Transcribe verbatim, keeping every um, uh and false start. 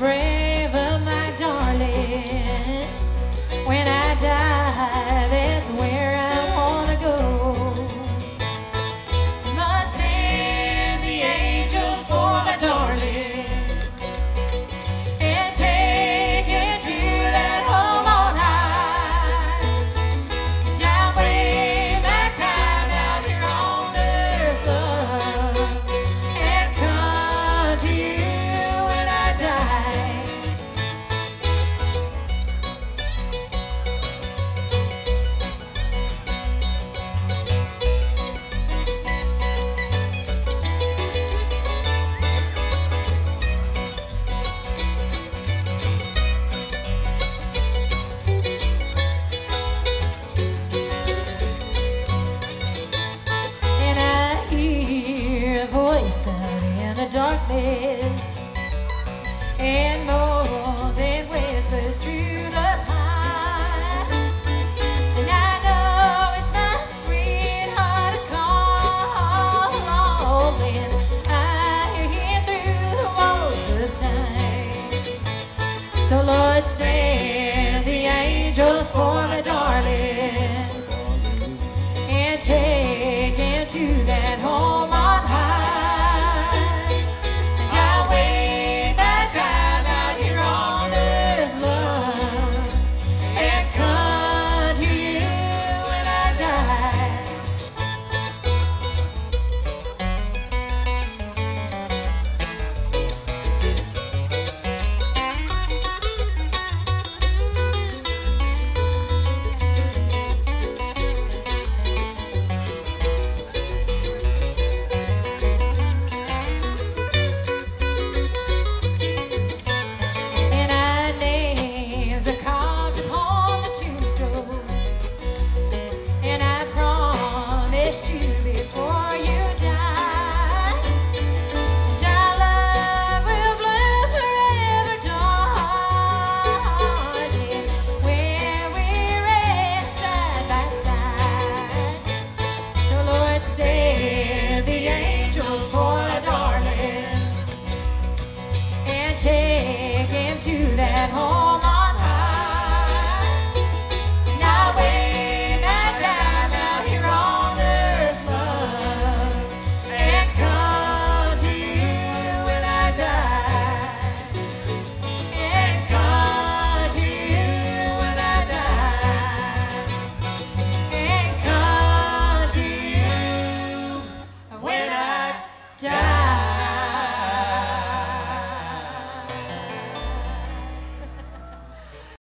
braver, my darling. When I die, that's where I wanna go. Someone send the angels for my darling and take it to that home on high. And I'll bring my time out here on earth, love, and come to you when I die. In the darkness, and moans and whispers through the pines, and I know it's my sweetheart to call on when I hear through the walls of time. So Lord, send the angels for my darling and take him to that home on high. At home.